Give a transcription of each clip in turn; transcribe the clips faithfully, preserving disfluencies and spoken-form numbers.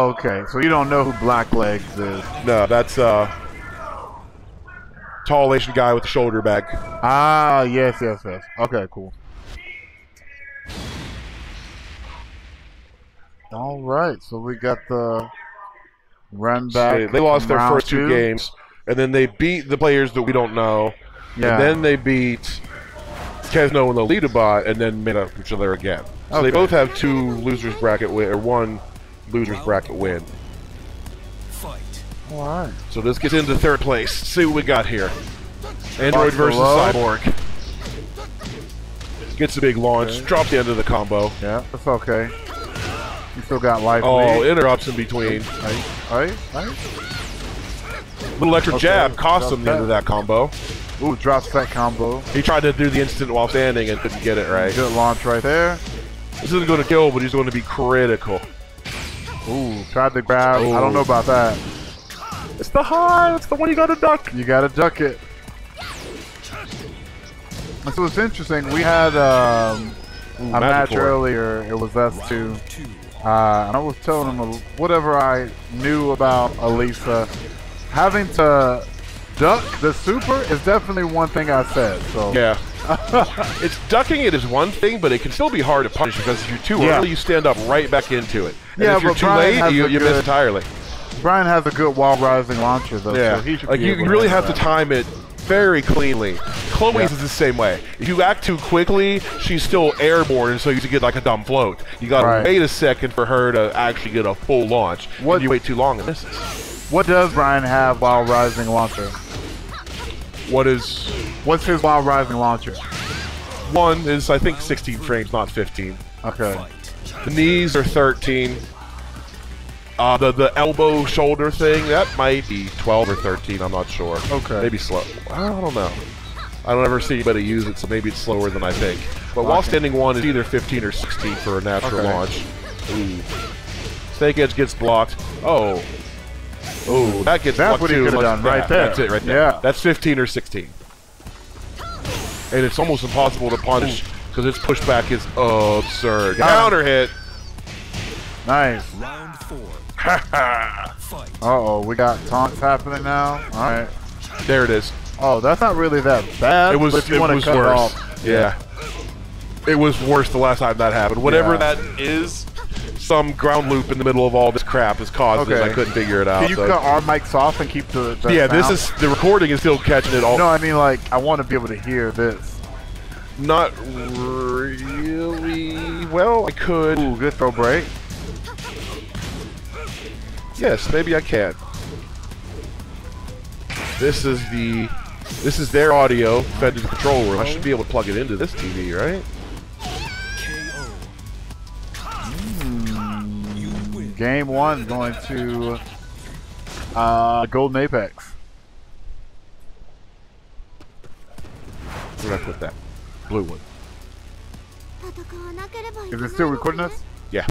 Okay, so you don't know who Blacklegs is? No, that's uh, tall Asian guy with the shoulder bag. Ah, yes, yes, yes. Okay, cool. All right, so we got the run back. They, they lost their first two. two games, and then they beat the players that we don't know. Yeah. And then they beat Kesno and LolitaBot, and then made up each other again. So okay. They both have two losers bracket win, or one losers bracket win. Fight. All right. So this gets into third place. See what we got here. Android versus Cyborg. Gets a big launch. Okay. Drop the end of the combo. Yeah, that's okay. You still got life. Oh, made. Interrupts in between. Right, right, right. Little electric okay. jab cost him the end of that combo. Ooh, drops that combo. He tried to do the instant while standing and couldn't get it right. Good launch right there. This isn't going to kill, but he's going to be critical. Ooh, tried to grab. Ooh. I don't know about that. It's the high. It's the one you got to duck. You got to duck it. And so it's interesting. We had um, Ooh, a match board. earlier. It was us two. Uh, and I was telling him whatever I knew about Alisa. Having to duck the super is definitely one thing I said. So yeah, it's ducking it is one thing, but it can still be hard to punish because if you're too yeah. early, you stand up right back into it. And yeah, if you're too Bryan late, you, you good, miss entirely. Bryan has a good wall rising launcher though. Yeah, so he should like be you able really to have that. to time it very cleanly. Chloe's yeah. is the same way. If you act too quickly, she's still airborne, so you get like a dumb float. You gotta right. wait a second for her to actually get a full launch. What you wait too long, it misses. What does Bryan have while rising launcher? What is? What's his wild rising launcher? One is I think sixteen frames, not fifteen. Okay. The knees are thirteen. Uh, the the elbow shoulder thing that might be twelve or thirteen. I'm not sure. Okay. Maybe slow. I don't know. I don't ever see anybody use it, so maybe it's slower than I think. But Locking. while standing one is either fifteen or sixteen for a natural okay. launch. Ooh. Snake edge gets blocked. Oh. Oh, that gets that's what he could have done right yeah, there. That's it, right there. Yeah. That's fifteen or sixteen, and it's almost impossible to punish because its pushback is absurd. Got Counter it. hit. Nice. Round four. Fight. Uh oh, we got taunts happening now. All right, there it is. Oh, that's not really that bad. It was. But if you want to cut worse. It off, yeah. yeah. It was worse the last time that happened. Whatever yeah. that is. Some ground loop in the middle of all this crap is causing okay. it. I couldn't figure it out. Can you so. cut our mics off and keep the, the Yeah, sound? This is the recording is still catching it all. No, I mean like I want to be able to hear this. Not really. Well, I could. Ooh, good throw break. Yes, maybe I can. This is the this is their audio fed to the control room. I should be able to plug it into this T V, right? Game one going to uh, Golden Apex. Where did I put that? Blue one. Is it still recording us? Yeah.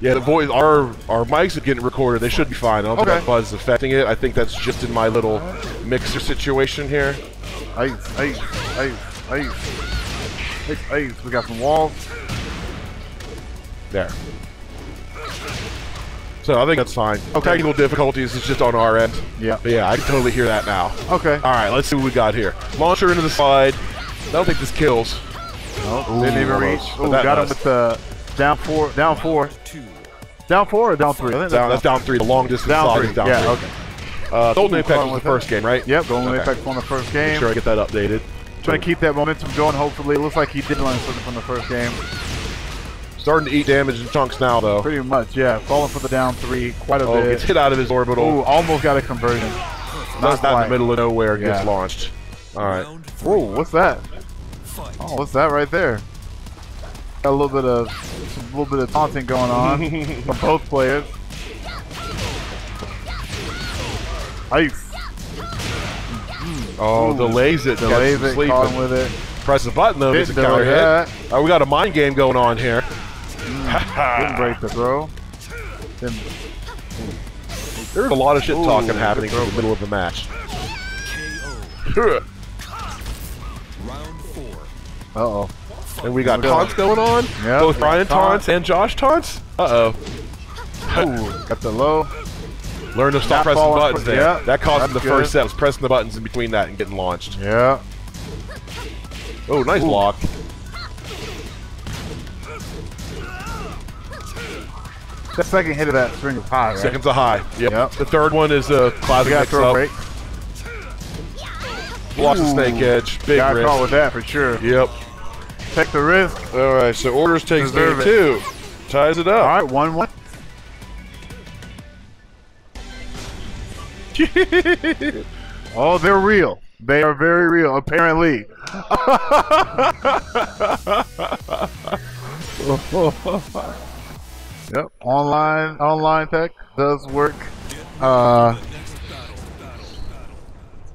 Yeah, the voice, our, our mics are getting recorded. They should be fine. I don't okay. think that buzz is affecting it. I think that's just in my little mixer situation here. Ice, ice, ice, ice. Ice, ice. We got some walls. There. So I think that's fine. Okay. Technical difficulties is just on our end. Yeah. But yeah, I can totally hear that now. Okay. All right, let's see what we got here. Launcher into the slide. I don't think this kills. Oh, didn't even reach. Oh, got him with the down four. Down four. Down four or down three? Down, that's down three. The long distance down slide three. Is down yeah, three. Okay. Uh, Golden Apex was the first game, right? Yep, Golden Apex won the first game. Make sure I get that updated. Trying to keep that momentum going, hopefully. It looks like he did learn something from the first game. Starting to eat damage in chunks now, though. Pretty much, yeah. Falling for the down three quite a oh, bit. Gets hit out of his orbital. Ooh, almost got a conversion. Not that in the middle of nowhere yeah. gets launched. All right. Whoa, what's that? Oh, what's that right there? Got a little bit of, a little bit of taunting going on from both players. Ice. Mm-hmm. Oh, Ooh. delays it. Delays it. Caught with it. Press the button though. It's a counter hit. Oh, we got a mind game going on here. Didn't break the throw. Didn't... There's a lot of shit talking Ooh, happening in the middle of the match. Round four. Uh oh. And we got taunts going on. Yep. Both Bryan taunts and Josh taunts. Uh oh. Ooh, got the low. Learn to stop pressing buttons there. Yeah, that caused him the first step, was pressing the buttons in between that and getting launched. Yeah. Oh, nice Ooh. block. That second hit of that string is high, right? Second's a high. Yep. yep. The third one is a classic mix-up. Lost the snake edge. Big risk. Got caught with that for sure. Yep. Take the risk. All right, so Ord three rz takes thirty-two. Ties it up. All right, one one. Oh, they're real. They are very real, apparently. Yep, online online tech does work. Uh,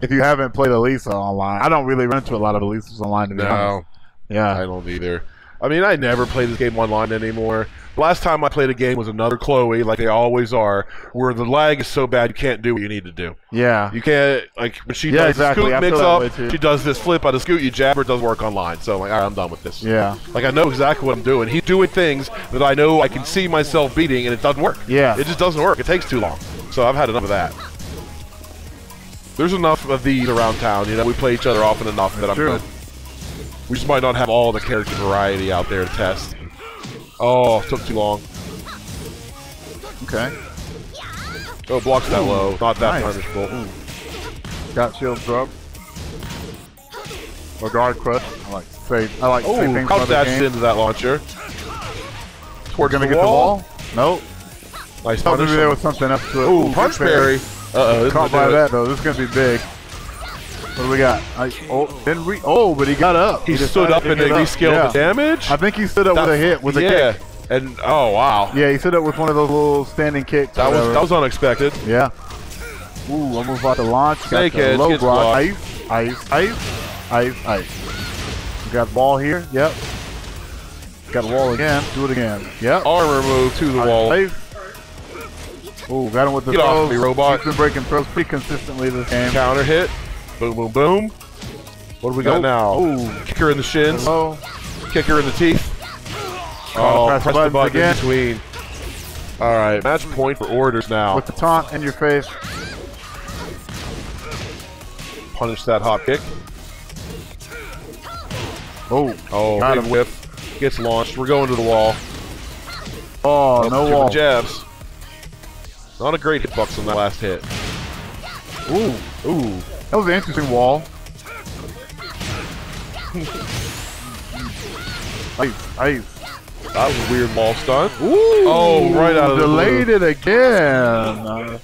if you haven't played Alisa online, I don't really run into a lot of Alisa's online. To be no, honest. yeah, I don't either. I mean, I never play this game online anymore. Last time I played a game was another Chloe, like they always are, where the lag is so bad you can't do what you need to do. Yeah. You can't, like, when she yeah, does exactly. scoot mix-up, she does this flip out of scoot, you jab her, it doesn't work online. So, like, all right, I'm done with this. Yeah. Like, I know exactly what I'm doing. He's doing things that I know I can see myself beating, and it doesn't work. Yeah. It just doesn't work. It takes too long. So I've had enough of that. There's enough of these around town, you know? We play each other often enough that I'm good. We just might not have all the character variety out there to test. Oh, took too long. Okay. Oh, blocks that Ooh, low. Not that nice. punishable. Ooh. Got shield drop. Or guard crush. I like to say, I like to say things about the game. That's into that launcher. We're gonna the get wall. the wall. Nope. Nice punishable. Over there with something up to it. Ooh, Ooh punch parry. Uh-oh. Caught by that, though. This is gonna be big. What do we got? I, oh, didn't we, oh, but he got up. He, he stood up and then rescaled yeah. the damage? I think he stood up That's, with a hit, with a yeah. kick. And, oh, wow. Yeah, he stood up with one of those little standing kicks. That was that was unexpected. Yeah. Ooh, almost about to launch. Snake got the low block. Ice, ice, ice, ice, ice. We got ball here. Yep. Got a wall again. Do it again. Yep. Armor move to the ice, wall. Ice. Ooh, got him with the Get throws. Off me, robot. He's been breaking throws pretty consistently this game. Counter hit. Boom, boom, boom. What do we nope. got now? Ooh. Kick her in the shins. Hello. Kick her in the teeth. Oh, oh press, press the button again. in between. All right, match point for Ord three rz now. With the taunt in your face. Punish that hop kick. Oh, oh, got him. Whip. Gets launched. We're going to the wall. Oh, no wall. Jabs. Not a great hitbox on that last hit. Ooh, ooh. That was an interesting wall. Ice, ice. That was a weird wall stun. Ooh, oh, right out of the blue. Delayed it again.